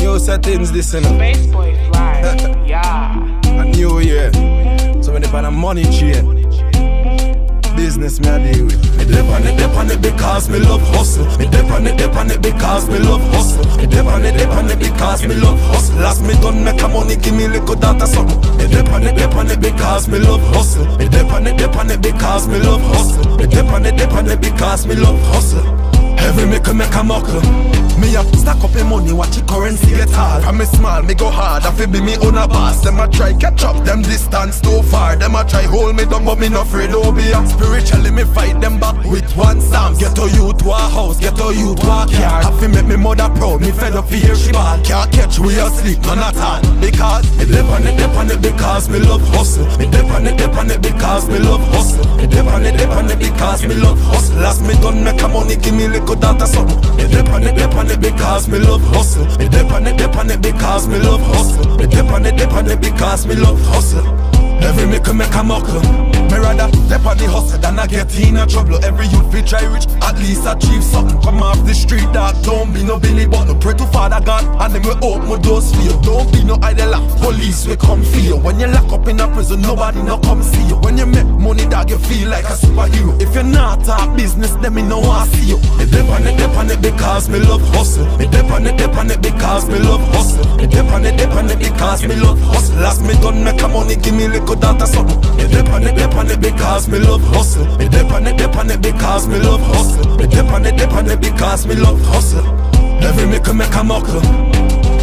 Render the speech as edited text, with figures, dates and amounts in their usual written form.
Yo, settings, listen up. Space boy fly, yeah. I knew, yeah. So when they find a money cheer, business me I deal with. Me dip on it because me love hustle. Me dip on it because me love hustle. Me dip on it because me love hustle. Last me done make a money, give me little data something. Me dip on it because me love hustle. Me dip on it because me love hustle. Me dip on it because me love hustle. Every make a muckle. Me have to stack up the money, watch the currency get hard. From me small, me go hard, I feel be me own a boss. Them a try catch up, them distance too far. Them a try hold me down, but me no afraid of ya. Spiritually, me fight them back with one psalm. Get to you to a house, get to you to a yard. I feel make me mother proud, me fed up here she bad. Can't catch we asleep, none at all. Because, me dip on it because me love hustle. Me dip on it because me love hustle. Me dip on it because me love hustle. Last me done make a money, give me little data something. Me dip on it because me love hustle. Me dip on it because me love hustle. Me dip on it because me love hustle. Every make a muckle. Me rather dip on the hustle than I get in a trouble. Every youth we try rich, at least achieve something. Come off the street that don't be no Billy but no pray to Father God and then we open my doors for you. Don't be no idle laugh, police we come for you. When you lock up in a prison, nobody no come see you. When you make money dog, you feel like a superhero. If you're not a business, then me no want see you. Me dip on it because me love hustle. Me dip on it because me love hustle. Me dip on it because me love hustle. Last me done make a money, give me little data something. Me dip on it because me love hustle. Me dip on it because me love hustle. Me dip on it because me love hustle. Every make a muckle.